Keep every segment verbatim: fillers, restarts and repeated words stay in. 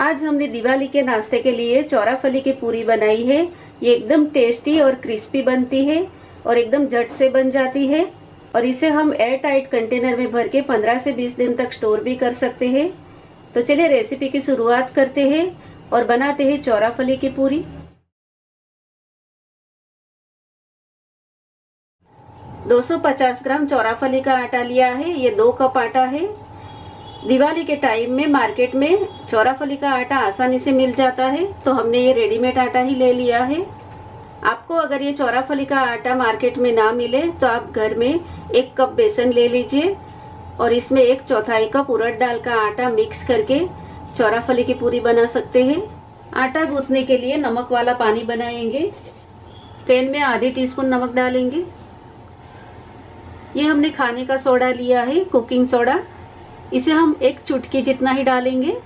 आज हमने दिवाली के नाश्ते के लिए चौराफली की पूरी बनाई है। ये एकदम टेस्टी और क्रिस्पी बनती है और एकदम झट से बन जाती है और इसे हम एयर टाइट कंटेनर में भर के पंद्रह से बीस दिन तक स्टोर भी कर सकते हैं। तो चलिए रेसिपी की शुरुआत करते हैं और बनाते हैं चौराफली की पूरी। दो सौ पचास ग्राम चौराफली का आटा लिया है, ये दो कप आटा है। दिवाली के टाइम में मार्केट में चौराफली का आटा आसानी से मिल जाता है, तो हमने ये रेडीमेड आटा ही ले लिया है। आपको अगर ये चौराफली का आटा मार्केट में ना मिले तो आप घर में एक कप बेसन ले लीजिए और इसमें एक चौथाई कप उड़द दाल का आटा मिक्स करके चौराफली की पूरी बना सकते हैं। आटा गूंथने के लिए नमक वाला पानी बनाएंगे। पैन में आधी टी स्पून नमक डालेंगे। ये हमने खाने का सोडा लिया है, कुकिंग सोडा, इसे हम एक चुटकी जितना ही डालेंगे।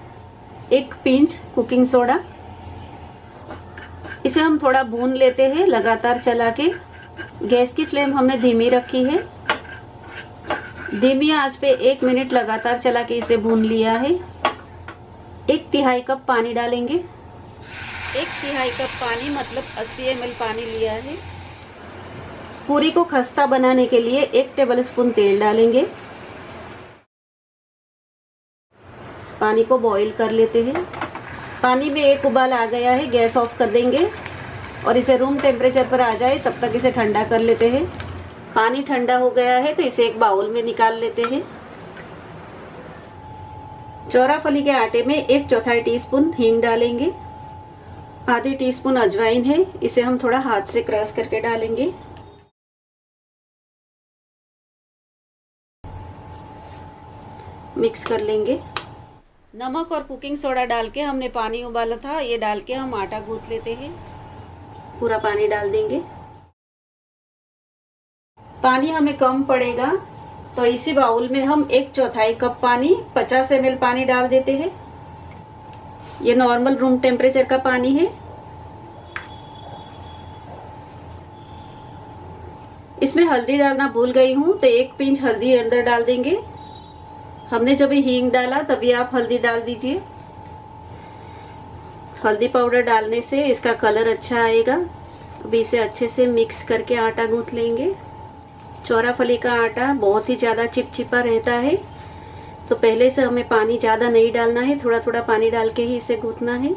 एक पिंच कुकिंग सोडा, इसे हम थोड़ा भून लेते हैं लगातार चला के। गैस की फ्लेम हमने धीमी रखी है। धीमी आंच पे एक मिनट लगातार चला के इसे भून लिया है। एक तिहाई कप पानी डालेंगे। एक तिहाई कप पानी मतलब अस्सी एम एल पानी लिया है। पूरी को खस्ता बनाने के लिए एक टेबलस्पून तेल डालेंगे। पानी को बॉईल कर लेते हैं। पानी में एक उबाल आ गया है, गैस ऑफ कर देंगे और इसे रूम टेम्परेचर पर आ जाए तब तक इसे ठंडा कर लेते हैं। पानी ठंडा हो गया है तो इसे एक बाउल में निकाल लेते हैं। चौराफली के आटे में एक चौथाई टीस्पून हींग डालेंगे। आधी टीस्पून अजवाइन है, इसे हम थोड़ा हाथ से क्रश करके डालेंगे। मिक्स कर लेंगे। नमक और कुकिंग सोडा डाल के हमने पानी उबाला था, ये डाल के हम आटा गूंथ लेते हैं। पूरा पानी डाल देंगे। पानी हमें कम पड़ेगा तो इसी बाउल में हम एक चौथाई कप पानी पचास एम एल पानी डाल देते हैं। ये नॉर्मल रूम टेम्परेचर का पानी है। इसमें हल्दी डालना भूल गई हूँ, तो एक पिंच हल्दी अंदर डाल देंगे। हमने जब हींग डाला तभी आप हल्दी डाल दीजिए। हल्दी पाउडर डालने से इसका कलर अच्छा आएगा। अभी इसे अच्छे से मिक्स करके आटा गूंथ लेंगे। चौराफली का आटा बहुत ही ज़्यादा चिपचिपा रहता है, तो पहले से हमें पानी ज़्यादा नहीं डालना है, थोड़ा थोड़ा पानी डाल के ही इसे गूंथना है।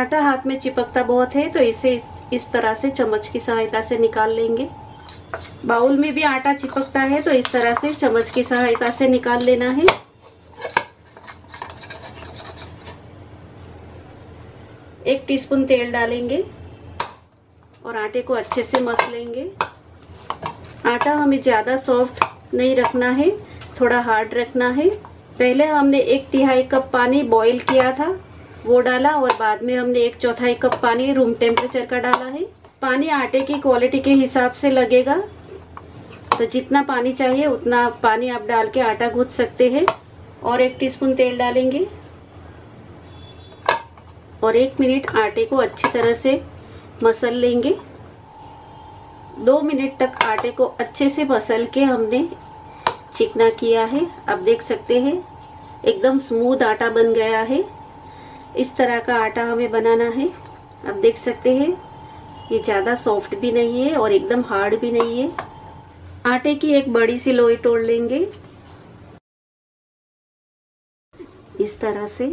आटा हाथ में चिपकता बहुत है तो इसे इस तरह से चम्मच की सहायता से निकाल लेंगे। बाउल में भी आटा चिपकता है तो इस तरह से चम्मच की सहायता से निकाल लेना है। एक टीस्पून तेल डालेंगे और आटे को अच्छे से मस लेंगे। आटा हमें ज़्यादा सॉफ्ट नहीं रखना है, थोड़ा हार्ड रखना है। पहले हमने एक तिहाई कप पानी बॉईल किया था वो डाला और बाद में हमने एक चौथाई कप पानी रूम टेम्परेचर का डाला है। पानी आटे की क्वालिटी के हिसाब से लगेगा, तो जितना पानी चाहिए उतना पानी आप डाल के आटा गूंथ सकते हैं। और एक टीस्पून तेल डालेंगे और एक मिनट आटे को अच्छी तरह से मसल लेंगे। दो मिनट तक आटे को अच्छे से मसल के हमने चिकना किया है। आप देख सकते हैं एकदम स्मूथ आटा बन गया है। इस तरह का आटा हमें बनाना है। आप देख सकते हैं ये ज़्यादा सॉफ्ट भी नहीं है और एकदम हार्ड भी नहीं है। आटे की एक बड़ी सी लोई तोड़ लेंगे इस तरह से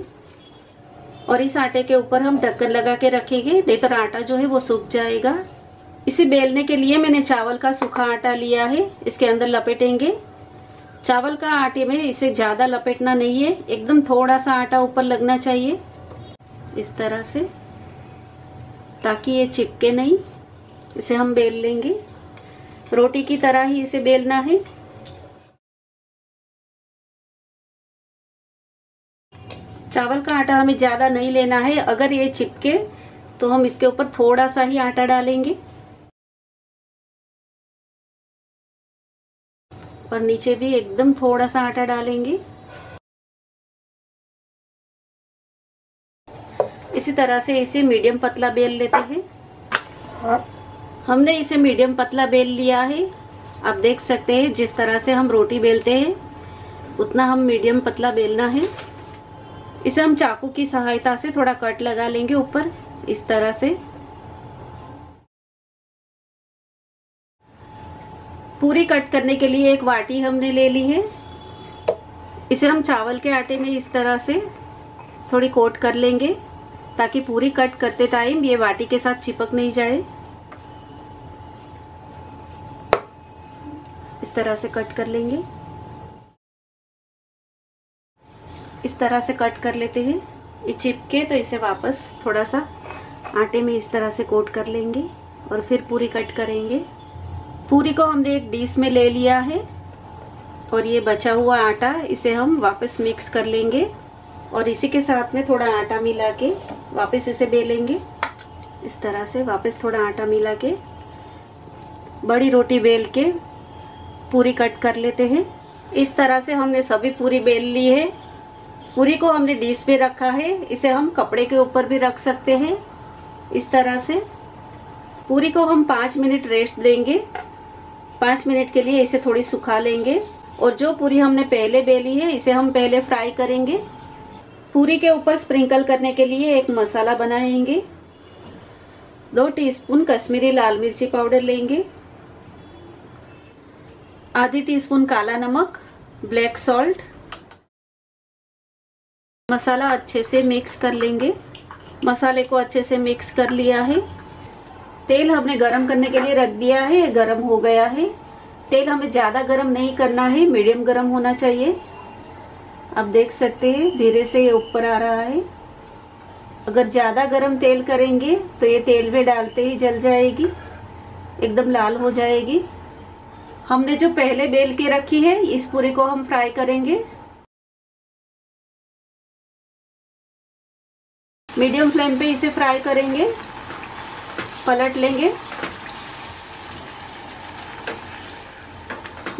और इस आटे के ऊपर हम ढक्कन लगा के रखेंगे, नहीं आटा जो है वो सूख जाएगा। इसे बेलने के लिए मैंने चावल का सूखा आटा लिया है, इसके अंदर लपेटेंगे। चावल का आटे में इसे ज़्यादा लपेटना नहीं है, एकदम थोड़ा सा आटा ऊपर लगना चाहिए इस तरह से, ताकि ये चिपके नहीं। इसे हम बेल लेंगे। रोटी की तरह ही इसे बेलना है। चावल का आटा हमें ज़्यादा नहीं लेना है, अगर ये चिपके तो हम इसके ऊपर थोड़ा सा ही आटा डालेंगे और नीचे भी एकदम थोड़ा सा आटा डालेंगे। इसी तरह से इसे मीडियम पतला बेल लेते हैं। हमने इसे मीडियम पतला बेल लिया है। आप देख सकते हैं जिस तरह से हम रोटी बेलते हैं उतना हम मीडियम पतला बेलना है। इसे हम चाकू की सहायता से थोड़ा कट लगा लेंगे ऊपर इस तरह से। पूरी कट करने के लिए एक वाटी हमने ले ली है, इसे हम चावल के आटे में इस तरह से थोड़ी कोट कर लेंगे ताकि पूरी कट करते टाइम ये वाटी के साथ चिपक नहीं जाए। इस तरह से कट कर लेंगे, इस तरह से कट कर लेते हैं ये चिपके, तो इसे वापस थोड़ा सा आटे में इस तरह से कोट कर लेंगे और फिर पूरी कट करेंगे। पूरी को हमने एक डिश में ले लिया है और ये बचा हुआ आटा इसे हम वापस मिक्स कर लेंगे और इसी के साथ में थोड़ा आटा मिला के वापस इसे बेलेंगे। इस तरह से वापस थोड़ा आटा मिला के बड़ी रोटी बेल के पूरी कट कर लेते हैं। इस तरह से हमने सभी पूरी बेल ली है। पूरी को हमने डिश पे रखा है, इसे हम कपड़े के ऊपर भी रख सकते हैं। इस तरह से पूरी को हम पाँच मिनट रेस्ट देंगे। पाँच मिनट के लिए इसे थोड़ी सुखा लेंगे और जो पूरी हमने पहले बेली है इसे हम पहले फ्राई करेंगे। पूरी के ऊपर स्प्रिंकल करने के लिए एक मसाला बनाएंगे। दो टीस्पून कश्मीरी लाल मिर्ची पाउडर लेंगे, आधी टीस्पून काला नमक, ब्लैक सॉल्ट। मसाला अच्छे से मिक्स कर लेंगे। मसाले को अच्छे से मिक्स कर लिया है। तेल हमने गरम करने के लिए रख दिया है, गरम हो गया है। तेल हमें ज़्यादा गरम नहीं करना है, मीडियम गरम होना चाहिए। आप देख सकते हैं धीरे से ये ऊपर आ रहा है। अगर ज़्यादा गरम तेल करेंगे तो ये तेल में डालते ही जल जाएगी, एकदम लाल हो जाएगी। हमने जो पहले बेल के रखी है इस पूरी को हम फ्राई करेंगे। मीडियम फ्लेम पे इसे फ्राई करेंगे, पलट लेंगे।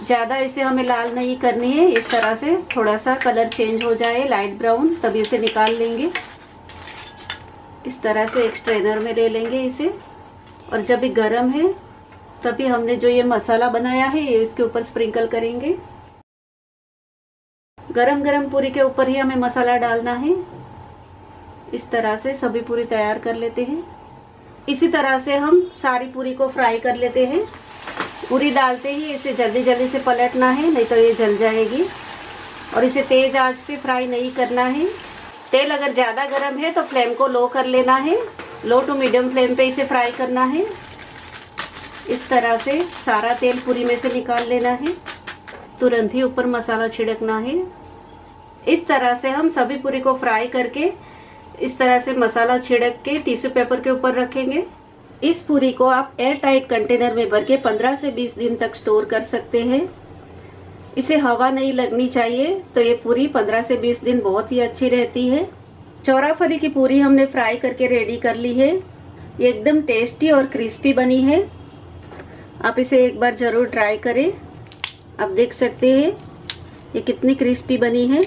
ज़्यादा इसे हमें लाल नहीं करनी है, इस तरह से थोड़ा सा कलर चेंज हो जाए लाइट ब्राउन तभी इसे निकाल लेंगे। इस तरह से एक स्ट्रेनर में ले लेंगे इसे और जब ये गर्म है तभी हमने जो ये मसाला बनाया है ये इसके ऊपर स्प्रिंकल करेंगे। गरम गरम पूरी के ऊपर ही हमें मसाला डालना है। इस तरह से सभी पूरी तैयार कर लेते हैं। इसी तरह से हम सारी पूरी को फ्राई कर लेते हैं। पूरी डालते ही इसे जल्दी जल्दी से पलटना है नहीं तो ये जल जाएगी और इसे तेज आंच पे फ्राई नहीं करना है। तेल अगर ज़्यादा गर्म है तो फ्लेम को लो कर लेना है, लो टू मीडियम फ्लेम पे इसे फ्राई करना है। इस तरह से सारा तेल पूरी में से निकाल लेना है, तुरंत ही ऊपर मसाला छिड़कना है। इस तरह से हम सभी पूरी को फ्राई करके इस तरह से मसाला छिड़क के टिश्यू पेपर के ऊपर रखेंगे। इस पूरी को आप एयर टाइट कंटेनर में भर के पंद्रह से बीस दिन तक स्टोर कर सकते हैं। इसे हवा नहीं लगनी चाहिए तो ये पूरी पंद्रह से बीस दिन बहुत ही अच्छी रहती है। चौराफली की पूरी हमने फ्राई करके रेडी कर ली है। ये एकदम टेस्टी और क्रिस्पी बनी है, आप इसे एक बार जरूर ट्राई करें। आप देख सकते हैं ये कितनी क्रिस्पी बनी है।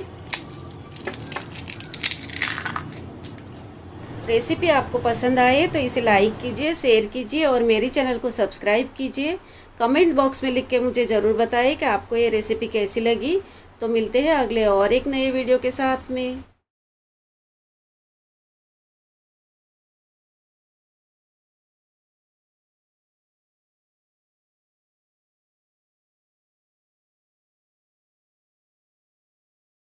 रेसिपी आपको पसंद आए तो इसे लाइक कीजिए, शेयर कीजिए और मेरे चैनल को सब्सक्राइब कीजिए। कमेंट बॉक्स में लिख के मुझे ज़रूर बताएं कि आपको ये रेसिपी कैसी लगी। तो मिलते हैं अगले और एक नए वीडियो के साथ में।